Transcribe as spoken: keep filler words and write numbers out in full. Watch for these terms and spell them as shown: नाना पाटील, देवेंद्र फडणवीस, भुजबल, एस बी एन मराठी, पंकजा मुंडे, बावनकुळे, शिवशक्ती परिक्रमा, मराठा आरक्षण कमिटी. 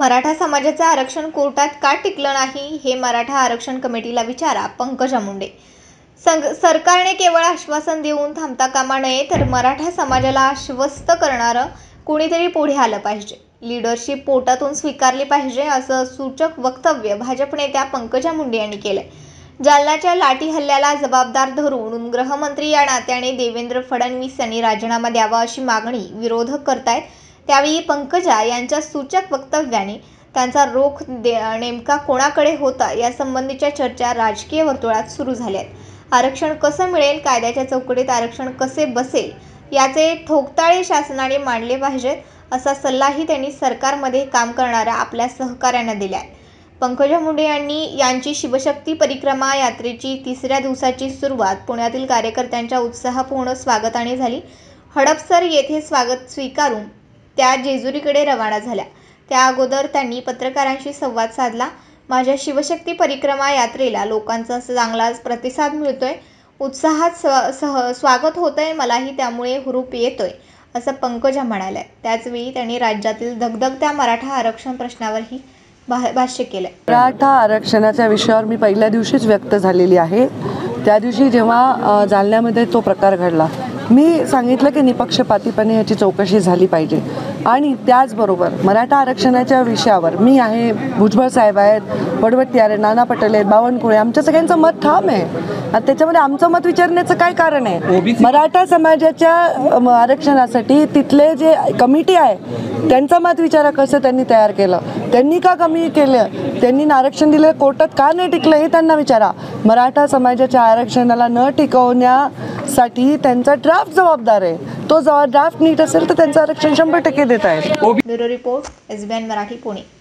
मराठा समाजाचे आरक्षण कोर्टात का टिकलं नाही हे मराठा आरक्षण कमिटीला विचारा, पंकजा मुंडे। सरकारने केवळ आश्वासन देऊन थांबता कामा नये, तर मराठा समाजाला आश्वस्त करणारं कोणीतरी पुढे आलं पाहिजे, लीडरशिप पोटातून स्वीकारली पाहिजे, असं सूचक वक्तव्य भाजप नेत्या पंकजा मुंडे यांनी केलं। जालनाच्या लाठी हल्ल्याला जबाबदार धरून गृहमंत्री या नात्याने देवेंद्र फडणवीस यांनी राजीनामा द्यावा अशी मागणी विरोधक करतायत। त्यावेळी पंकजा यांच्या सूचक वक्तव्याने त्यांचा रोख नेमका कोणाकडे होता यासंबंधीच्या चर्चा राजकीय वर्तुळात सुरू झाल्या आहेत। आरक्षण कसं मिळेल, कायद्याच्या चौकटीत आरक्षण कसे बसेल याचे ठोकताळे शासनाने मांडले पाहिजेत, असा सल्लाही त्यांनी सरकारमध्ये काम करणाऱ्या आपल्या सहकाऱ्यांना दिला आहे। पंकजा मुंडे यांनी यांची शिवशक्ती परिक्रमा यात्रेची तिसऱ्या दिवसाची सुरुवात पुण्यातील कार्यकर्त्यांच्या उत्साहपूर्ण स्वागताने झाली। हडपसर येथे स्वागत स्वीकारून त्या जेजुरीकडे रवाना झाल्या। त्या अगोदर त्यांनी पत्रकारांशी संवाद साधला। माझ्या शिवशक्ती परिक्रमा यात्रेला लोकांचा चांगलाच प्रतिसाद मिळतोय, उत्साहात स्व स्वागत होतंय, मलाही त्यामुळे हुरूप येतोय, असं पंकजा म्हणाल्या। त्याचवेळी त्यांनी राज्यातील धगधगत्या मराठा आरक्षण प्रश्नावरही भाष्य केलं। मराठा आरक्षणाच्या विषयावर मी पहिल्या दिवशीच व्यक्त झालेली आहे। त्या दिवशी जेव्हा जालन्यामध्ये तो प्रकार घडला, मी सांगितलं की निपक्षपातीपणे याची चौकशी झाली पाहिजे। आणि त्याचबरोबर मराठा आरक्षणाच्या विषयावर मी आहे, भुजबल साहेब आहेत, वडवट्टीयार आहेत, नाना पाटील आहेत, बावनकुळे, आमच्या सगळ्यांचं मत ठाम आहे आणि त्याच्यामध्ये आमचं मत विचारण्याचं काय कारण आहे? मराठा समाजाच्या आरक्षणासाठी तिथले जे कमिटी आहे त्यांचं मत विचारा, कसं त्यांनी तयार केलं, त्यांनी का कमी केलं, त्यांनी आरक्षण दिलं कोर्टात का नाही टिकलं हे त्यांना विचारा। मराठा समाजाच्या आरक्षणाला न टिकवण्यासाठी त्यांचा ड्राफ्ट जबाबदार आहे, तो जर ड्राफ्ट नीट असेल तर त्यांचं आरक्षण शंभर टक्के देत आहेत। Bureau report, एस बी एन मराठी, Pune.